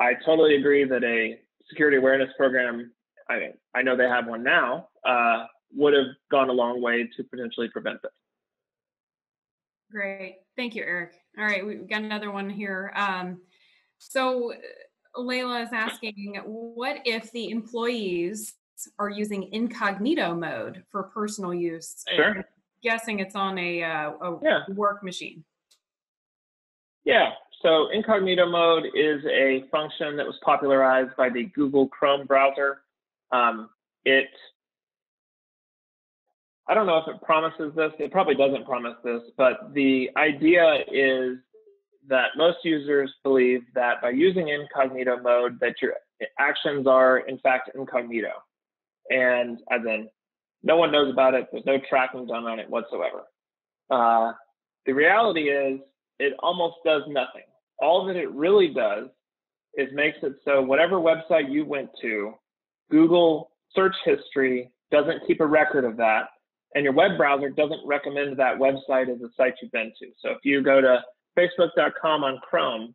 I totally agree that a security awareness program, I mean, I know they have one now, uh, would have gone a long way to potentially prevent this. Great. Thank you, Eric. All right, we've got another one here. Um, so Layla is asking, what if the employees are using incognito mode for personal use? Sure. I'm guessing it's on a, uh, a yeah. work machine. Yeah, so incognito mode is a function that was popularized by the Google Chrome browser. Um, it, I don't know if it promises this, it probably doesn't promise this, but the idea is that most users believe that by using incognito mode that your actions are in fact incognito. And as in, no one knows about it, there's no tracking done on it whatsoever. Uh, the reality is, it almost does nothing. All that it really does is makes it so whatever website you went to, Google search history doesn't keep a record of that, and your web browser doesn't recommend that website as a site you've been to. So if you go to facebook dot com on Chrome,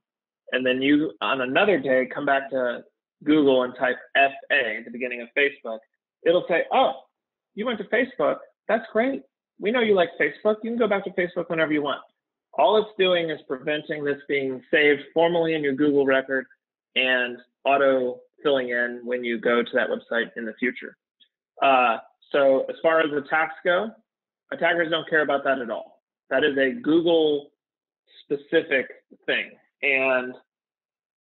and then you, on another day, come back to Google and type F A at the beginning of Facebook, it'll say, oh, you went to Facebook. That's great. We know you like Facebook. You can go back to Facebook whenever you want. All it's doing is preventing this being saved formally in your Google record and auto filling in when you go to that website in the future. Uh, so as far as attacks go, attackers don't care about that at all. That is a Google specific thing. And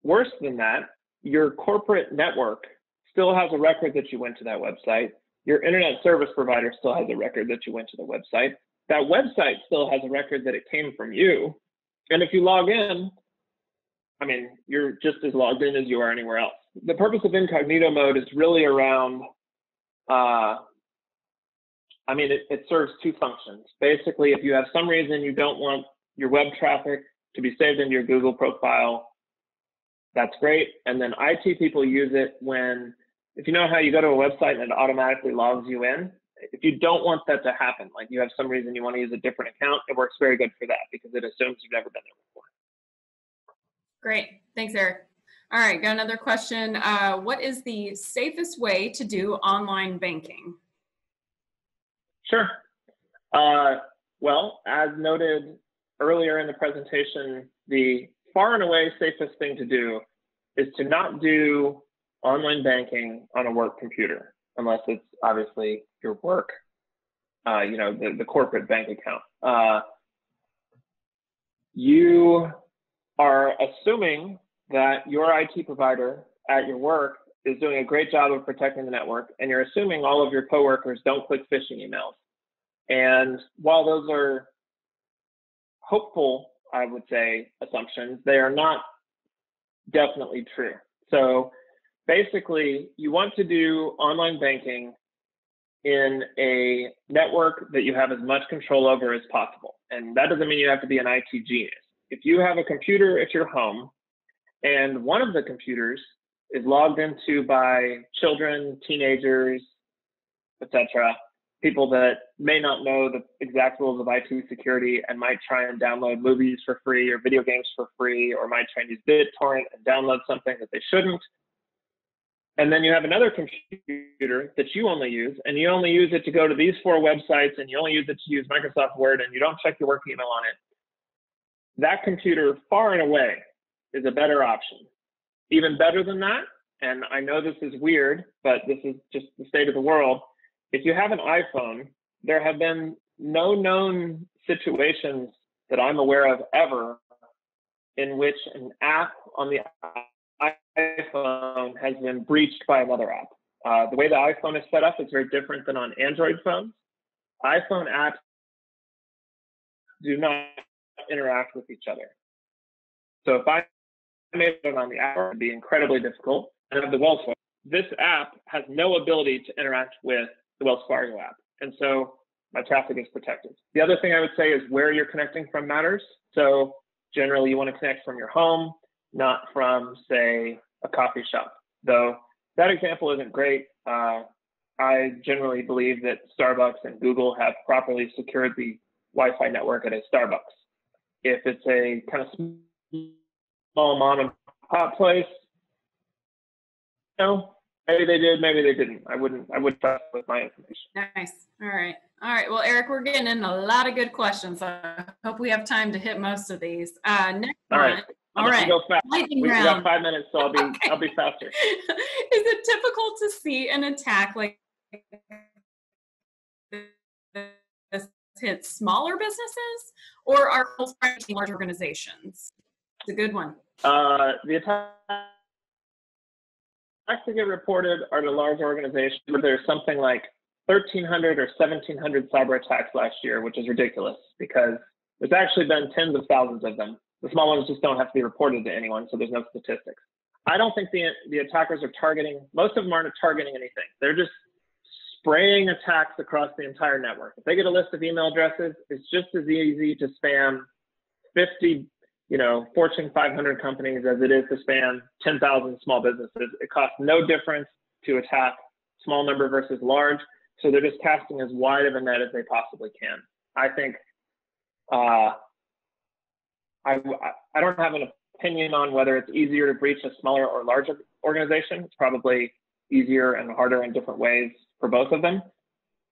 worse than that, your corporate network still has a record that you went to that website. your internet service provider still has a record that you went to the website. That website still has a record that it came from you. And if you log in, I mean, you're just as logged in as you are anywhere else. The purpose of incognito mode is really around, uh, I mean, it, it serves two functions. Basically, if you have some reason you don't want your web traffic to be saved into your Google profile, that's great. And then I T people use it when, if you know how you go to a website and it automatically logs you in, if you don't want that to happen, like you have some reason you want to use a different account, it works very good for that because it assumes you've never been there before. Great. Thanks, Eric. All right, got another question. Uh, what is the safest way to do online banking? Sure. Uh, well, as noted earlier in the presentation, the far and away safest thing to do is to not do online banking on a work computer, unless it's obviously your work, uh, you know, the, the corporate bank account. Uh, you are assuming that your I T provider at your work is doing a great job of protecting the network, and you're assuming all of your coworkers don't click phishing emails. And while those are hopeful, I would say, assumptions, they are not definitely true. So basically, you want to do online banking in a network that you have as much control over as possible. And that doesn't mean you have to be an I T genius. If you have a computer at your home, and one of the computers is logged into by children, teenagers, et cetera, people that may not know the exact rules of I T security and might try and download movies for free or video games for free, or might try and use BitTorrent and download something that they shouldn't. And then you have another computer that you only use, and you only use it to go to these four websites, and you only use it to use Microsoft Word, and you don't check your work email on it. That computer, far and away, is a better option. Even better than that, and I know this is weird, but this is just the state of the world. If you have an iPhone, there have been no known situations that I'm aware of ever in which an app on the iPhone has been breached by another app. Uh, the way the iPhone is set up is very different than on Android phones. iPhone apps do not interact with each other. So if I made it on the app, it would be incredibly difficult. And of the Wells Fargo, this app has no ability to interact with the Wells Fargo app. And so my traffic is protected. The other thing I would say is where you're connecting from matters. So generally you want to connect from your home, not from, say, a coffee shop. Though that example isn't great. Uh, I generally believe that Starbucks and Google have properly secured the Wi-Fi network at a Starbucks. If it's a kind of small mom and pop place, no, maybe they did, maybe they didn't. I wouldn't, I wouldn't trust with my information. Nice. All right. All right. Well, Eric, we're getting in a lot of good questions. I hope we have time to hit most of these. Uh, next All one. Right. All right. Go fast. Lightning round. We've got five minutes, so I'll be, okay. I'll be faster. Is it typical to see an attack like this hit smaller businesses, or are large organizations? It's a good one. Uh, the attacks that get reported are to large organizations. There's something like thirteen hundred or seventeen hundred cyber attacks last year, which is ridiculous because there's actually been tens of thousands of them. The small ones just don't have to be reported to anyone, so there's no statistics. I don't think the, the attackers are targeting, most of them aren't targeting anything. They're just spraying attacks across the entire network. If they get a list of email addresses, it's just as easy to spam fifty, you know, Fortune five hundred companies as it is to spam ten thousand small businesses. It costs no difference to attack small number versus large. So they're just casting as wide of a net as they possibly can. I think, uh, I, I don't have an opinion on whether it's easier to breach a smaller or larger organization. It's probably easier and harder in different ways for both of them.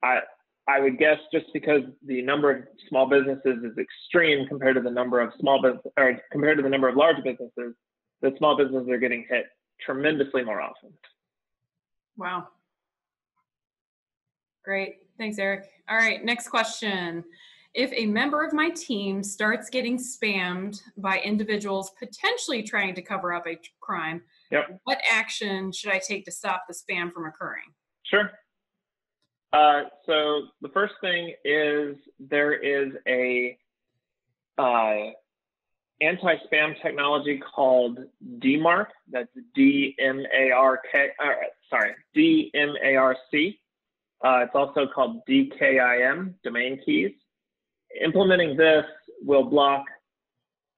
I, I would guess just because the number of small businesses is extreme compared to the number of small business, or compared to the number of large businesses, that small businesses are getting hit tremendously more often. Wow. Great. Thanks, Eric. All right, next question. If a member of my team starts getting spammed by individuals potentially trying to cover up a crime, yep. What action should I take to stop the spam from occurring? Sure. Uh, so the first thing is there is a uh, anti-spam technology called D MARC. That's D M A R K. All right, sorry, D M A R C. Uh, it's also called D K I M, domain keys. Implementing this will block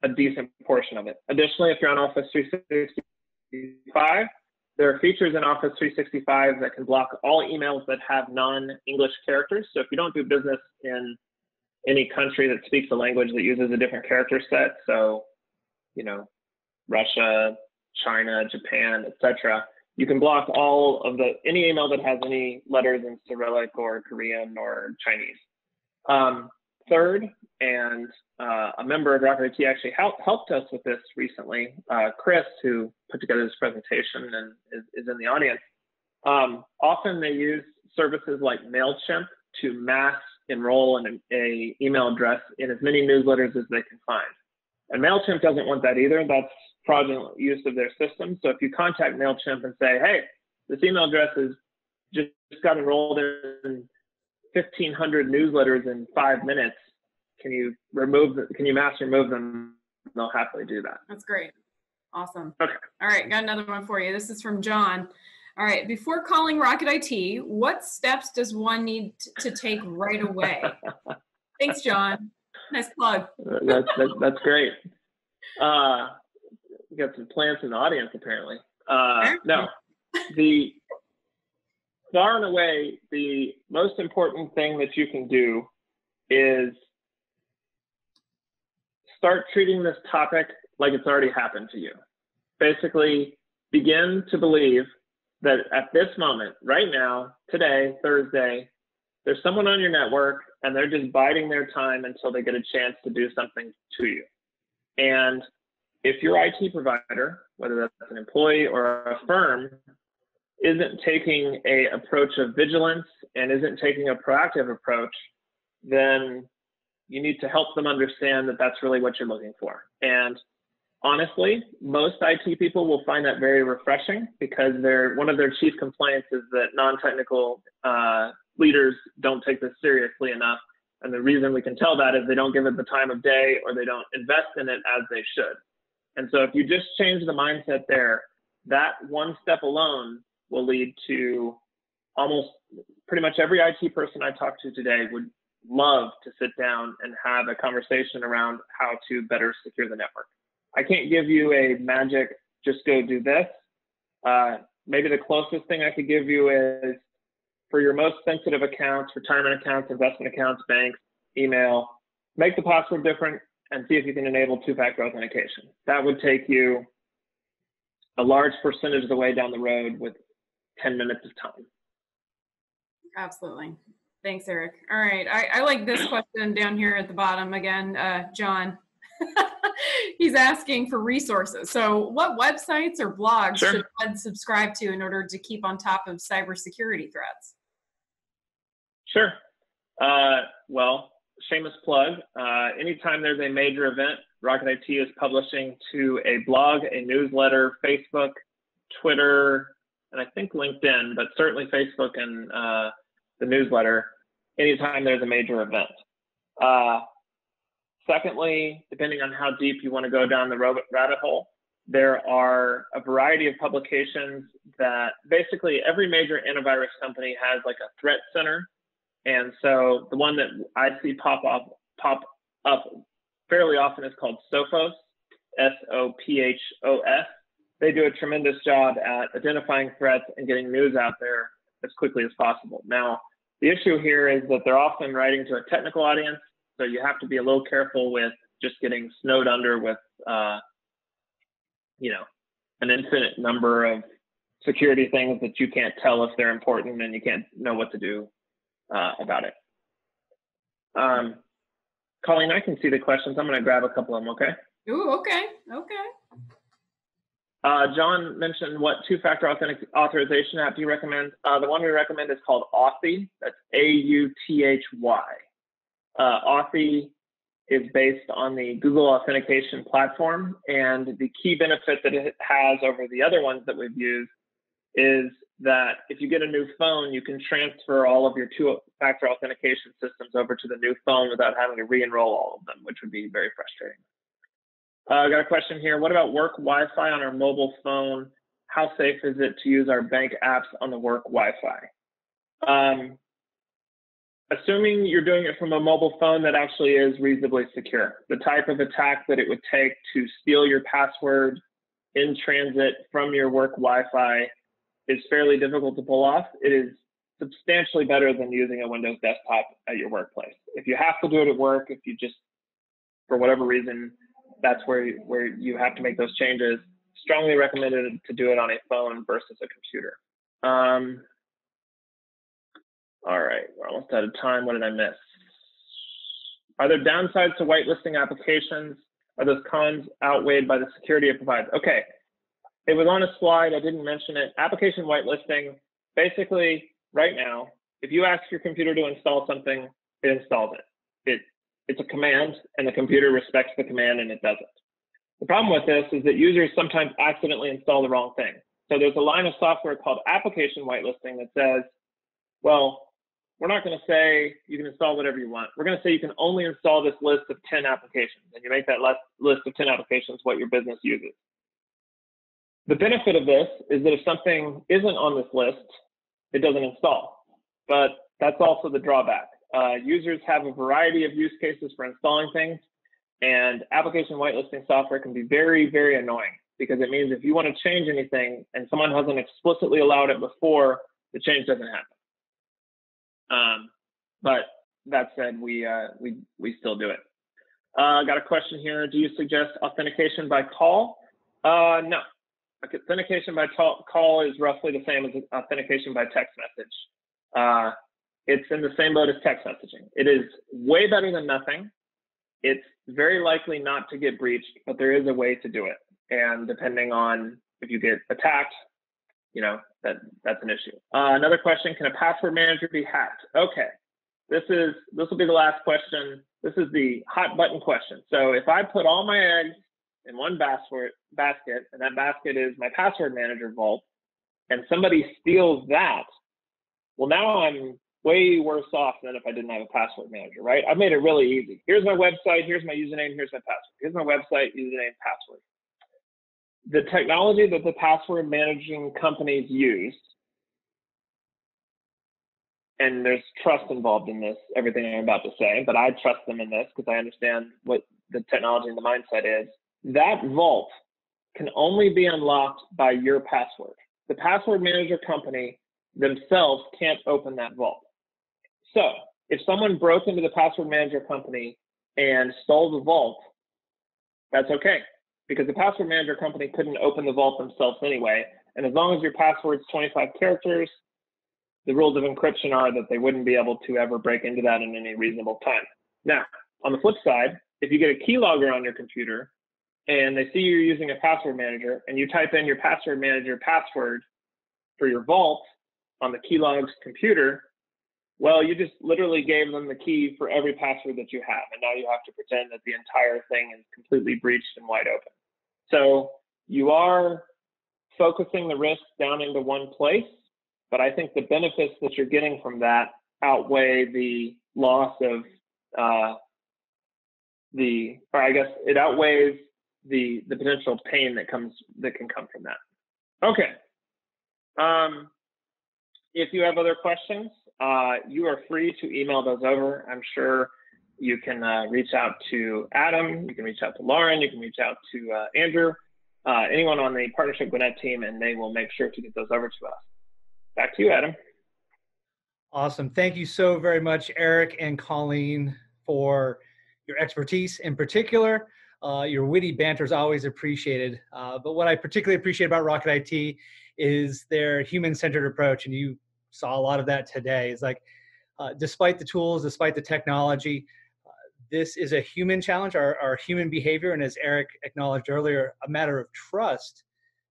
a decent portion of it. Additionally, if you're on Office three sixty-five, there are features in Office three sixty-five that can block all emails that have non-English characters. So if you don't do business in any country that speaks a language that uses a different character set, so, you know, Russia, China, Japan, et cetera, you can block all of the, any email that has any letters in Cyrillic or Korean or Chinese. Um, third, and uh, a member of Rocket I T actually help, helped us with this recently, uh, Chris, who put together this presentation and is, is in the audience. Um, often they use services like MailChimp to mass enroll in a, a email address in as many newsletters as they can find. And MailChimp doesn't want that either. That's fraudulent use of their system. So if you contact MailChimp and say, hey, this email address is just, just got enrolled in fifteen hundred newsletters in five minutes, can you remove, the, can you mass remove them? They'll happily do that. That's great. Awesome. Okay. All right. Got another one for you. This is from John. All right. Before calling Rocket I T, what steps does one need to take right away? Thanks, John. Nice plug. that's, that's, that's great. Uh, we got some plants in the audience, apparently. Uh, no, the far and away, the most important thing that you can do is start treating this topic like it's already happened to you. Basically, begin to believe that at this moment, right now, today, Thursday, there's someone on your network and they're just biding their time until they get a chance to do something to you. And if your I T provider, whether that's an employee or a firm, isn't taking a approach of vigilance and isn't taking a proactive approach, then you need to help them understand that that's really what you're looking for. And honestly, most I T people will find that very refreshing, because they're, one of their chief complaints is that non-technical uh, leaders don't take this seriously enough. And the reason we can tell that is they don't give it the time of day, or they don't invest in it as they should. And so if you just change the mindset there, that one step alone will lead to almost pretty much every I T person I talk to today would love to sit down and have a conversation around how to better secure the network. I can't give you a magic, just go do this. Uh, maybe the closest thing I could give you is, for your most sensitive accounts, retirement accounts, investment accounts, banks, email, make the password different and see if you can enable two-factor authentication. That would take you a large percentage of the way down the road with ten minutes of time. Absolutely. Thanks, Eric. All right. I, I like this question down here at the bottom again, uh, John. He's asking for resources. So what websites or blogs sure. should one subscribe to in order to keep on top of cybersecurity threats? Sure. Uh, well, shameless plug. Uh, anytime there's a major event, Rocket I T is publishing to a blog, a newsletter, Facebook, Twitter, and I think LinkedIn, but certainly Facebook and uh, the newsletter, anytime there's a major event. Uh, secondly, depending on how deep you want to go down the rabbit hole, there are a variety of publications that basically every major antivirus company has like a threat center. And so the one that I see pop up, pop up fairly often is called Sophos, S O P H O S. They do a tremendous job at identifying threats and getting news out there as quickly as possible. Now, the issue here is that they're often writing to a technical audience, so you have to be a little careful with just getting snowed under with, uh, you know, an infinite number of security things that you can't tell if they're important and you can't know what to do Uh, about it. Um, Colleen, I can see the questions. I'm going to grab a couple of them, okay? Ooh, okay, okay. Uh, John mentioned, what two-factor authorization app do you recommend? Uh, the one we recommend is called Authy. That's A U T H Y. Uh, Authy is based on the Google authentication platform, and the key benefit that it has over the other ones that we've used is that if you get a new phone, you can transfer all of your two-factor authentication systems over to the new phone without having to re-enroll all of them, which would be very frustrating. Uh, I got a question here. What about work Wi-Fi on our mobile phone? How safe is it to use our bank apps on the work Wi-Fi? Um, assuming you're doing it from a mobile phone, that actually is reasonably secure. The type of attack that it would take to steal your password in transit from your work Wi-Fi is fairly difficult to pull off. It is substantially better than using a Windows desktop at your workplace. If you have to do it at work, if you just, for whatever reason, that's where you, where you have to make those changes, strongly recommended to do it on a phone versus a computer. Um, all right, we're almost out of time. What did I miss? Are there downsides to whitelisting applications? Are those cons outweighed by the security it provides? Okay, it was on a slide, I didn't mention it. Application whitelisting, basically right now, if you ask your computer to install something, it installs it. it It's a command, and the computer respects the command, and it doesn't. The problem with this is that users sometimes accidentally install the wrong thing. So there's a line of software called application whitelisting that says, well, we're not going to say you can install whatever you want. We're going to say you can only install this list of ten applications, and you make that list of ten applications what your business uses. The benefit of this is that if something isn't on this list, it doesn't install. But that's also the drawback. Uh, users have a variety of use cases for installing things, and application whitelisting software can be very, very annoying, because it means if you want to change anything and someone hasn't explicitly allowed it before, the change doesn't happen. Um, but that said, we, uh, we, we still do it. I uh, got a question here. Do you suggest authentication by call? Uh, no. Authentication by call is roughly the same as authentication by text message. Uh, It's in the same boat as text messaging. It is way better than nothing. It's very likely not to get breached, but there is a way to do it. And depending on if you get attacked, you know, that, that's an issue. Uh, another question, can a password manager be hacked? Okay, this is, this will be the last question. This is the hot button question. So if I put all my eggs in one basket, basket, and that basket is my password manager vault, and somebody steals that, well, now I'm way worse off than if I didn't have a password manager, right? I've made it really easy. Here's my website, here's my username, here's my password. Here's my website, username, password. The technology that the password managing companies use, and there's trust involved in this, everything I'm about to say, but I trust them in this because I understand what the technology and the mindset is. That vault can only be unlocked by your password. The password manager company themselves can't open that vault. So if someone broke into the password manager company and stole the vault, that's okay, because the password manager company couldn't open the vault themselves anyway. And as long as your password's twenty-five characters, the rules of encryption are that they wouldn't be able to ever break into that in any reasonable time. Now, on the flip side, if you get a keylogger on your computer and they see you're using a password manager and you type in your password manager password for your vault on the keylogger's computer, well, you just literally gave them the key for every password that you have, and now you have to pretend that the entire thing is completely breached and wide open. So you are focusing the risk down into one place, but I think the benefits that you're getting from that outweigh the loss of uh, the, or I guess it outweighs the the potential pain that comes that can come from that. Okay. Um, If you have other questions, uh, you are free to email those over. I'm sure you can uh, reach out to Adam, you can reach out to Lauren, you can reach out to uh, Andrew, uh, anyone on the Partnership Gwinnett team, and they will make sure to get those over to us. Back to you, Adam. Awesome. Thank you so very much, Eric and Colleen, for your expertise in particular. Uh, your witty banter is always appreciated. Uh, but what I particularly appreciate about Rocket I T is their human-centered approach, and you saw a lot of that today. It's like, uh, despite the tools, despite the technology, uh, this is a human challenge, our, our human behavior, and as Eric acknowledged earlier, a matter of trust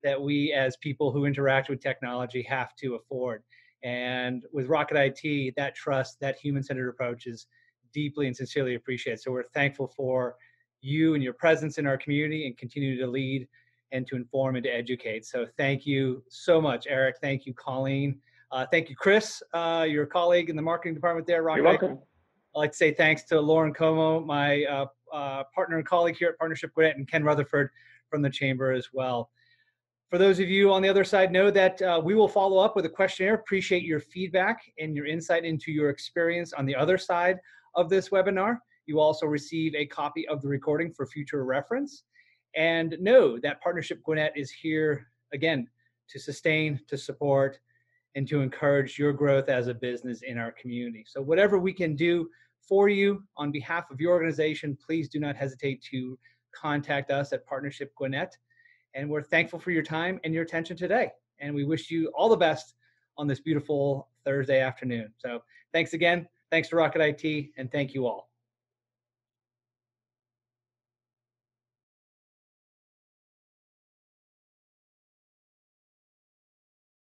that we as people who interact with technology have to afford. And with Rocket I T, that trust, that human-centered approach is deeply and sincerely appreciated. So we're thankful for you and your presence in our community, and continue to lead and to inform and to educate. So thank you so much, Eric. Thank you, Colleen. Uh, thank you, Chris, uh, your colleague in the marketing department there, Rocket. You're welcome. I'd like to say thanks to Lauren Como, my uh, uh, partner and colleague here at Partnership Gwinnett, and Ken Rutherford from the Chamber as well. For those of you on the other side, know that uh, we will follow up with a questionnaire. Appreciate your feedback and your insight into your experience on the other side of this webinar. You also receive a copy of the recording for future reference. And know that Partnership Gwinnett is here, again, to sustain, to support, and to encourage your growth as a business in our community. So whatever we can do for you on behalf of your organization, please do not hesitate to contact us at Partnership Gwinnett. And we're thankful for your time and your attention today. And we wish you all the best on this beautiful Thursday afternoon. So thanks again. Thanks to Rocket I T, and thank you all.